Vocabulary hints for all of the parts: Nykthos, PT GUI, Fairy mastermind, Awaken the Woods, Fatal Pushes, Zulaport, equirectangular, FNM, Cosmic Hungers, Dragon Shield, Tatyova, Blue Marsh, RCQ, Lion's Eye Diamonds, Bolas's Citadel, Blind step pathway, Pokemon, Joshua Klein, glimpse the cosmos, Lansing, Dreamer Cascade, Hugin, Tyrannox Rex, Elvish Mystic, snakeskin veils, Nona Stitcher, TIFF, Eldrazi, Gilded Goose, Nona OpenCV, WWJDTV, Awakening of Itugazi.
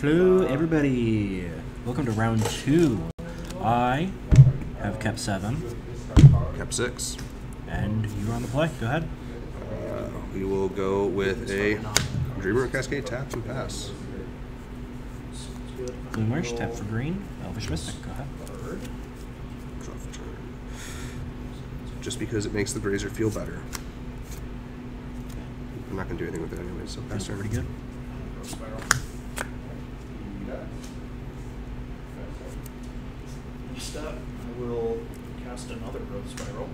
Hello, everybody. Welcome to round two. I have kept seven. Kept six. And you're on the play. Go ahead. We will go with a Dreamer Cascade taps and pass. Blue Marsh, tap for green. Elvish Mystic, go ahead. Just because it makes the grazer feel better. I'm not going to do anything with it anyway, so pass turn. Pretty good. Next up, I will cast another growth spiral.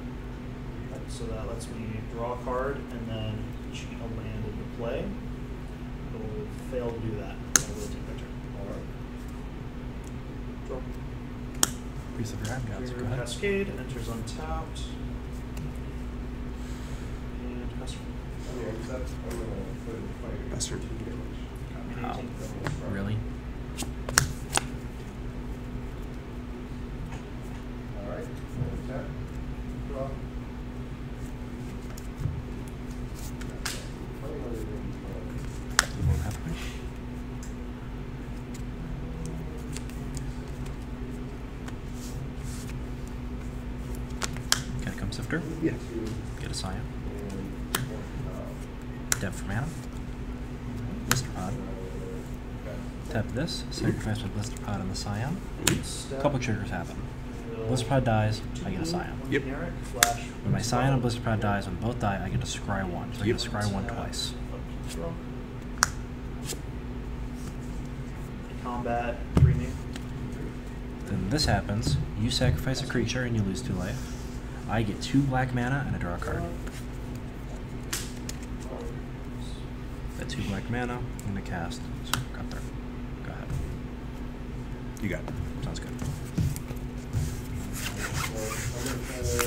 So that lets me draw a card and then cheat a land into play. I will fail to do that. I will take my turn. Alright. Draw. Piece of ramp cards. Cascade enters untapped. And customer. Bastard. Wow. Really? Alright. Attack. Draw. Gotta come sifter? Yeah. Get a scion. Tap for mana. Blisterpod. Tap this. Sacrifice my Blisterpod on the scion. A couple triggers happen. Blisterpod dies, I get a scion. Yep. When my scion and Blisterpod dies, when both die, I get to scry one. So I get to scry one twice. Combat, three new. Then this happens. You sacrifice a creature and you lose 2 life. I get 2 black mana and I draw a card. That 2 black mana, I'm going to cast. So got there. Go ahead. You got it. Sounds good.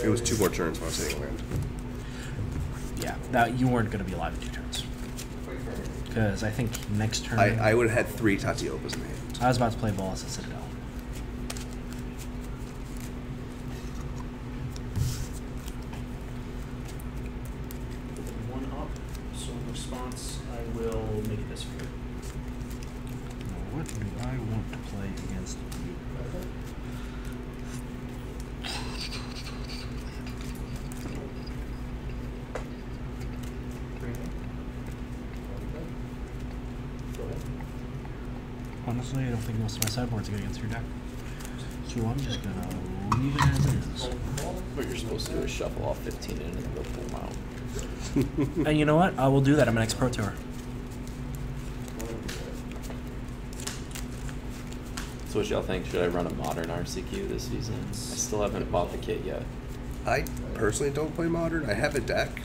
It was 2 more turns when I was saying land. Yeah, that, you weren't going to be alive in 2 turns. Because I think next turn... I would have had 3 Tatyovas in the hand. I was about to play Bolas's Citadel. One up, so in response, I will make it disappear. Now what do I want to play against you? Honestly, I don't think most of my sideboards are going against your deck. So I'm just going to leave it as it is. What you're supposed to do is shuffle off 15 in and then go pull them out. And you know what? I will do that. I'm an ex-pro tour. So what y'all think? Should I run a modern RCQ this season? I still haven't bought the kit yet. I personally don't play modern. I have a deck.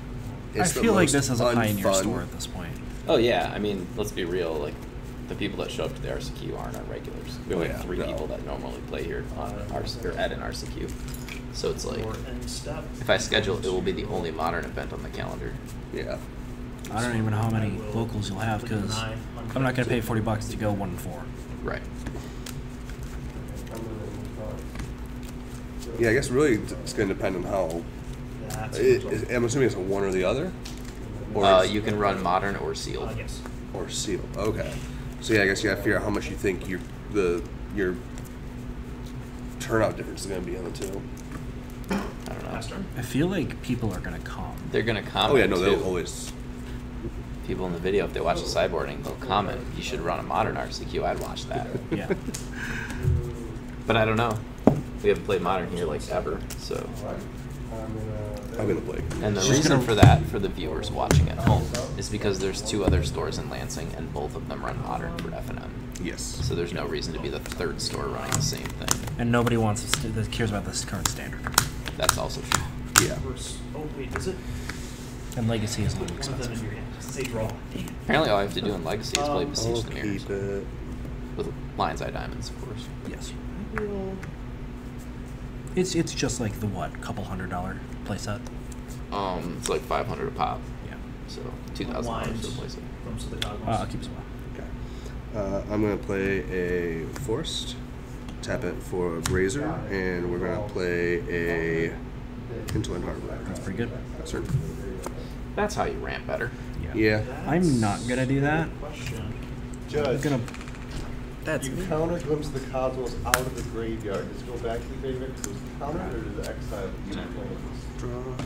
It's I feel like this is a pioneer store at this point. Oh, yeah. I mean, let's be real. Like, the people that show up to the RCQ aren't our regulars. We only have 3 people that normally play here on at an RCQ. So it's like, if I schedule it, it will be the only modern event on the calendar. Yeah. I don't even know how many locals you'll have because I'm not going to pay $40 to go 1-4. Right. Yeah, I guess really it's going to depend on how. I'm assuming it's a one or the other. Or you can run modern or sealed. Or sealed. Okay. So yeah, I guess you gotta figure out how much you think your turnout difference is gonna be on the two. I don't know. I feel like people are gonna comment. They're gonna comment. Oh yeah, no, they'll always. People in the video, if they watch the sideboarding, they'll comment. You should run a modern RCQ. I'd watch that. Yeah. But I don't know. We haven't played modern here like ever, so. I'm gonna play. And the reason for that, for the viewers watching at home, is because there's 2 other stores in Lansing, and both of them run modern for F&M. Yes. So there's no reason to be the 3rd store running the same thing. And nobody wants that cares about this current standard. That's also true. Yeah. Oh wait, is it? And Legacy is a little expensive. Apparently, all I have to do in Legacy is play Besiege the Mirrors with Lion's Eye Diamonds, of course. Yes. It's just like the what, $200 playset? It's like $500 a pop. Yeah. So $2,000 for the playset. I'll keep it as well. Okay. I'm gonna play a forest, tap it for a grazer, and we're gonna play a Hinterland Harbor. That's pretty good. Certain. That's how you ramp better. Yeah. I'm not gonna do that. I'm gonna That's you counter Glimpse the Cosmos out of the graveyard. Does it go back to the graveyard because it was countered, or does it exile the unit? Draw.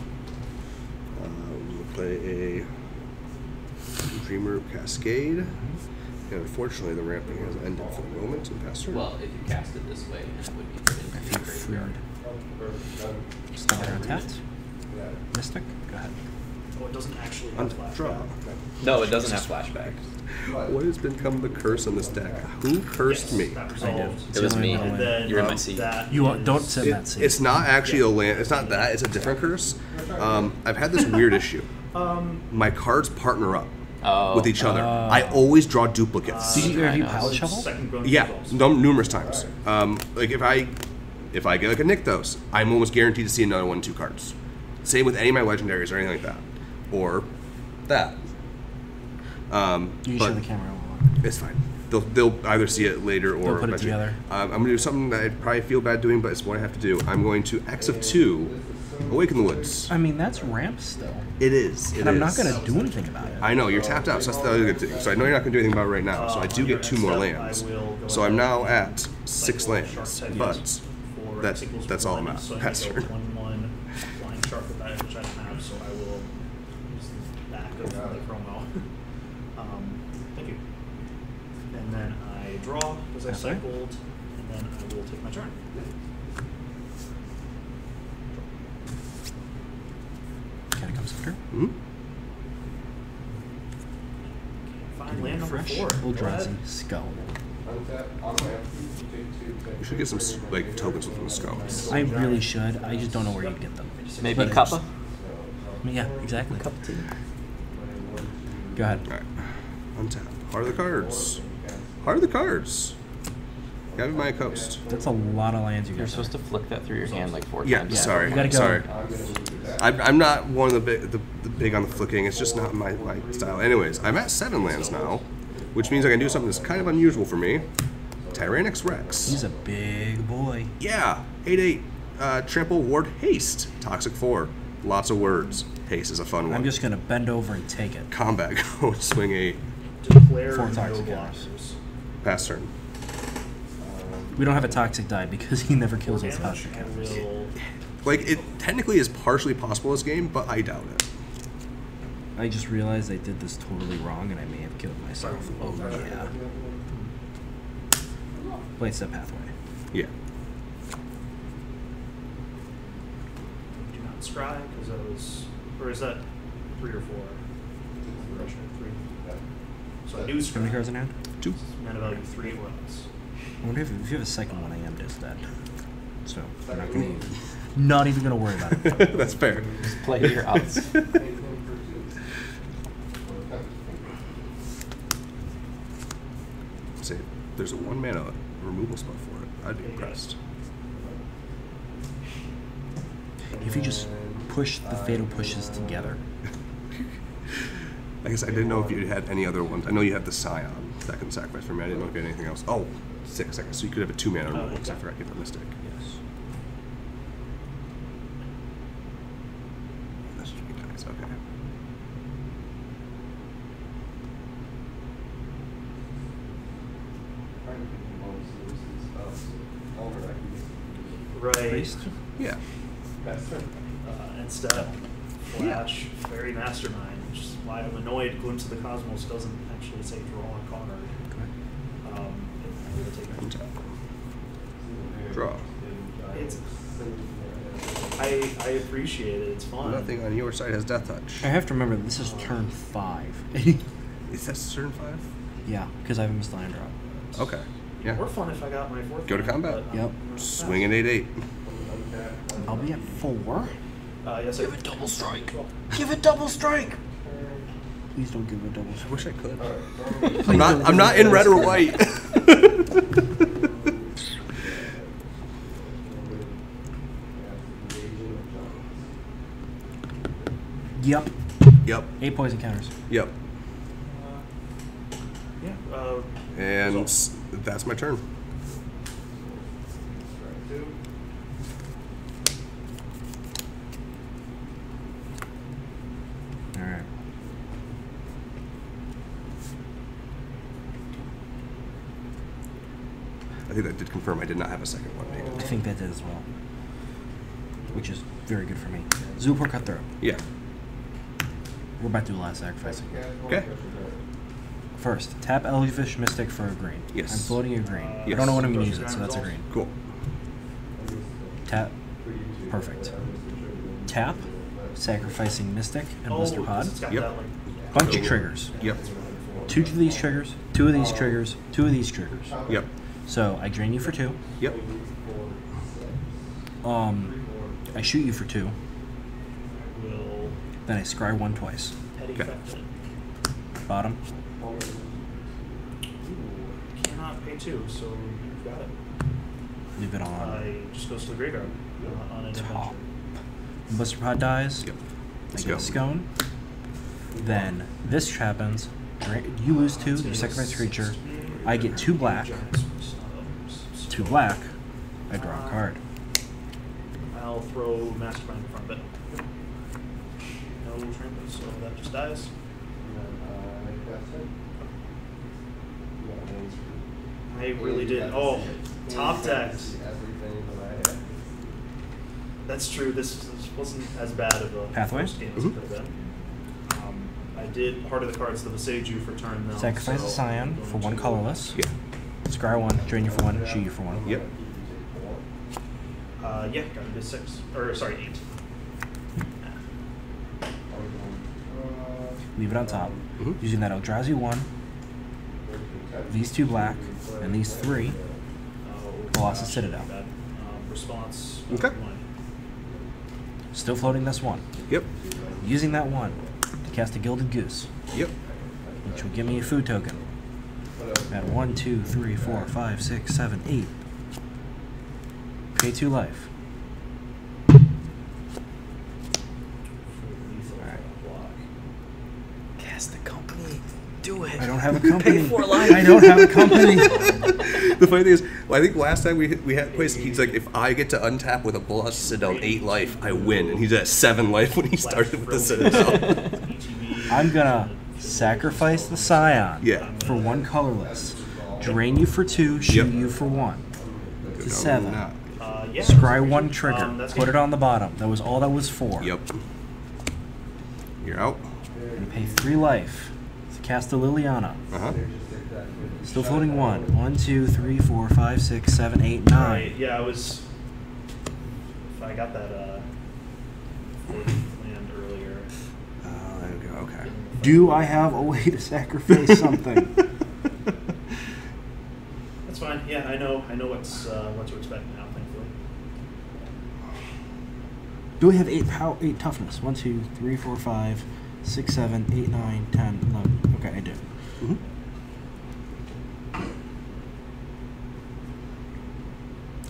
We'll play a Dreamer Cascade. And unfortunately, the ramping has ended for the moment and passed through. Well, if you cast it this way, it would be put into the graveyard. Stellar Attack. Mystic, go ahead. Oh, it doesn't actually have flashback. Draw. No, it doesn't have flashback. What has become the curse on this deck? Who cursed me? I did. It was me. You were in my seat. You don't sit in that seat. It's not actually a land. It's not that. It's a different curse. I've had this weird issue. My cards partner up with each other. I always draw duplicates. Have you pallet shovel? Yeah, numerous times. Like if I get like a Nykthos, I'm almost guaranteed to see another 1/2 cards. Same with any of my legendaries or anything like that, or that. You can show the camera. It's fine. They'll either see it later or put it together. I'm gonna do something that I probably feel bad doing, but it's what I have to do. I'm going to X2, Awaken the Woods. I mean, that's ramp still. It is. And I'm not gonna do anything about it. I know you're tapped out, so that's the other good thing. So I know you're not gonna do anything about it right now. So I do get 2 more lands. So I'm now at 6 lands, but that's all I'm at. Pass turn. Shark with that, which I don't have, so I will use the back of the promo. Thank you. And then I draw because I cycled, and then I will take my turn. Kind of comes after. Find land number 4. Eldrazi Skull. You should get some like tokens with the skulls. I really should. I just don't know where you'd get them. Maybe Kappa? Yeah, exactly. Kappa tea. Go ahead. All right. Untap. Heart of the Cards. Heart of the Cards. Gotta be my coast. That's a lot of lands you got. You're supposed to flick that through your hand like 4 times. Yeah, sorry. You gotta go. Sorry. I'm not one of the big on the flicking. It's just not my style. Anyways, I'm at 7 lands now, which means I can do something that's kind of unusual for me. Tyrannox Rex. He's a big boy. Yeah. 8/8. Trample, ward, haste. Toxic 4. Lots of words. Haste is a fun one. I'm just gonna bend over and take it. Combat go. Swing 8. Declare 4 toxic counters. Pass turn. We don't have a toxic die because he never kills with toxic counters. Like it technically is partially possible this game, but I doubt it. I just realized I did this totally wrong, and I may have killed myself. Oh yeah. Blind step pathway. Yeah. Do not scry because that was, or is that 3 or 4? 3. So I do scry. How many cards in hand? 2. Mana value 3 ones. I wonder if you have a second one. I am just dead. So I'm not gonna, not even gonna worry about it. That's fair. Just play your odds. There's a 1 mana removal spell for it. I'd be impressed. If you just push the Fatal Pushes together. I guess I didn't know if you had any other ones. I know you had the Scion that can sacrifice for me. I didn't know if you had anything else. Oh, 6 seconds. So you could have a 2 mana removal because I forgot you had the Mystic. Yes. That's tricky dice. Okay. Right. Yeah. Instead, flash Fairy Mastermind, which is why I'm annoyed. Glimpse of the Cosmos doesn't actually say draw a card. Okay. I'm gonna take it. Draw. It's. I appreciate it. It's fun. Nothing on your side has Death Touch. I have to remember this is turn 5. Is that turn 5? Yeah, because I have a missed land drop. Okay. Yeah. Or fun if I got my 4th. Go to combat. Yep. Swing an 8/8. I'll be at 4. Yes, give it double strike. Give it double strike. Please don't give it double strike. I wish I could. I'm not in red or white. Yep. Yep. 8 poison counters. Yep. Yeah. And. Results. That's my turn. All right. I think that did confirm I did not have a second one. I think that did as well, which is very good for me. Zulaport Cutthroat. Yeah. We're about to do last sacrifice. Okay. First, tap Elvish Mystic for a green. Yes. I'm floating a green. Yes. I don't know when I'm going to use it, so that's a green. Cool. Tap. Perfect. Tap, sacrificing Mystic and Blisterpod. Yep. Bunch of triggers. Yep. Two of these triggers, two of these triggers, two of these triggers. Yep. So I drain you for two. Yep. I shoot you for two. Then I scry one twice. Okay. Bottom. You cannot pay two, so you've got it. Leave it on. It just goes to the graveyard. Top. Blisterpod dies. Yep. I get a scone. Then this happens. You lose two. You sacrifice creature. I get two black. Two black. I draw a card. I'll throw Mastermind in front of it. No trample, so that just dies. I really did. Oh, top decks. That's true. This wasn't as bad of a pathway. I did part of the cards that Visage you for turn though. Sacrifice a Scion for one colorless. Yeah. Scry one, drain you for one, shoot you for one. Yep. Yeah, got to do six. Or, sorry, eight. Leave it on top. Using that Eldrazi one, these two black, and these three, Bolas's Citadel. Response. Okay. One. Still floating this one. Yep. Using that one to cast a Gilded Goose. Yep. Which will give me a food token. At 1, 2, 3, 4, 5, 6, 7, 8. Pay two life. Cast a company. Do it. I don't have a company. Pay four life. I don't have a company. The funny thing is, well, I think last time we had placed, he's like, if I get to untap with a Bolas's Citadel 8 life, I win. And he's at 7 life when he started with the Citadel. I'm gonna sacrifice the Scion. Yeah. For one colorless. Drain you for two. Shoot you for one. To 7. Yeah, scry one trigger, put it on the bottom. That was all that was for. Yep. You're out. And pay 3 life to cast a Liliana. Uh-huh. Still floating one. 1, 2, 3, 4, 5, 6, 7, 8, 9. Right. Yeah, I was... If I got that land earlier. There we go, okay. Do I have a way to sacrifice something? That's fine. Yeah, I know what to expect now. Do we have 8 toughness? 1, 2, 3, 4, 5, 6, 7, 8, 9, 10, 11. Okay, I do.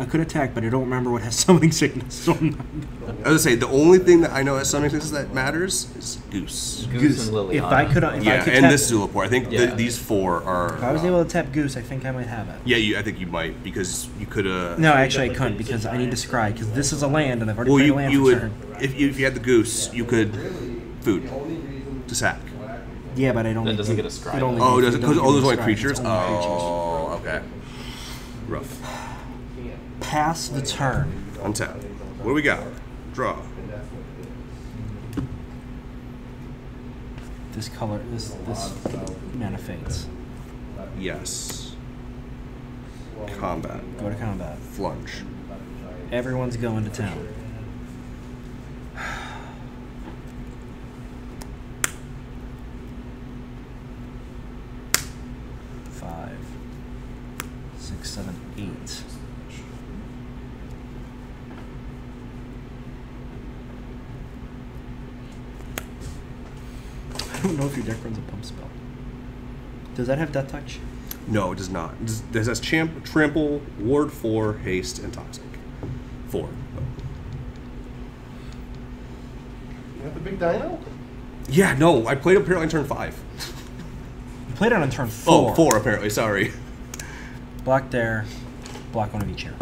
I could attack, but I don't remember what has summoning sickness. So I'm not. I was gonna say the only thing that I know has summoning sickness that matters is Goose. Goose and Liliana. If I could, and tap this Zulaport. I think these four are. If I was able to tap Goose, I think I might have it. Yeah, I think you might because you could. No, actually, I couldn't because I need to scry because this is a land and I've already played a land for turn. If you had the Goose, you could food to sack. Yeah, but I don't. That doesn't get a scry. Oh, does it? Because all those white creatures. Oh, okay. Rough. Pass the turn. Untap. What do we got? Draw. This color, this mana fades. Yes. Combat. Go to combat. Flunch. Everyone's going to town. If your deck runs a pump spell. Does that have death touch? No, it does not. It has trample, ward 4, haste, and toxic. 4. You have the big dino? Yeah, no. I played apparently on turn 5. You played it on turn 4. Oh, 4 apparently. Sorry. Block there. Block one of each here.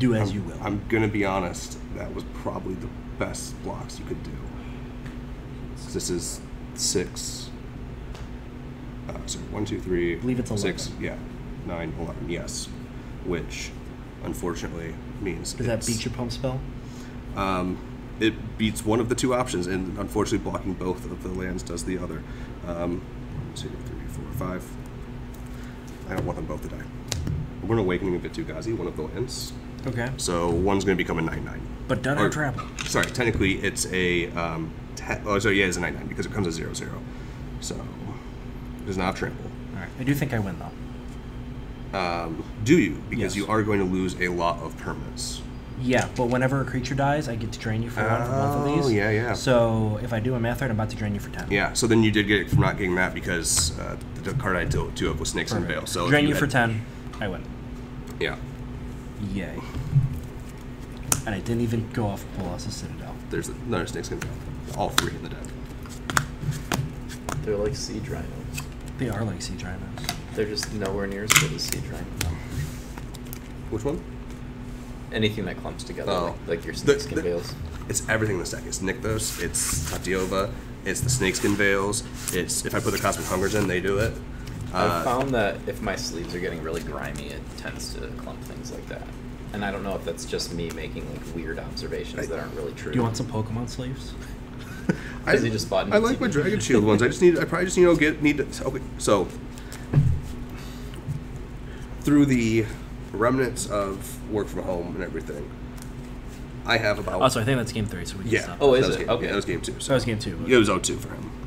Do as you will. I'm going to be honest. That was probably the best blocks you could do. This is 6. So 1, 2, 3, I believe it's 11. 6, yeah, 9, 11, yes. Which, unfortunately, means does that beat your pump spell? It beats one of the two options, and unfortunately blocking both of the lands does the other. 1, 2, 3, 4, 5. I don't want them both to die. We're an Awakening of Itugazi, one of the lands. Okay. So one's going to become a 9-9. But done or trap. Sorry, technically it's a... it's a 9-9 because it becomes a 0-0. So it does not trample. All right. I do think I win, though. Do you? Because yes, you are going to lose a lot of permanents. Yeah, but whenever a creature dies, I get to drain you for one for both of these. Oh, yeah, yeah. So if I do a math right, I'm about to drain you for 10. Yeah, so then you did get it from not getting that because the card I dealt to it was snakeskin veils. So drain you for 10, I win. Yeah. Yay. And I didn't even go off Bolas's Citadel. There's another snakeskin veil. All three in the deck. They're like sea rhinos. They are like sea rhinos. They're just nowhere near as good as sea rhinos. Which one? Anything that clumps together, like your snakeskin veils. It's everything in the deck. It's Nykthos, it's Tatyova, it's the snakeskin veils, it's if I put the Cosmic Hungers in, they do it. I've found that if my sleeves are getting really grimy, it tends to clump things like that. And I don't know if that's just me making like weird observations that aren't really true. Do you want some Pokemon sleeves? I like my Dragon Shield ones. Okay, so through the remnants of work from home and everything, I have about... Also, I think that's game 3, so we can stop. Oh, is it? Okay. Yeah, that was game 2. So. That was game 2. Okay. It was 0-2 for him.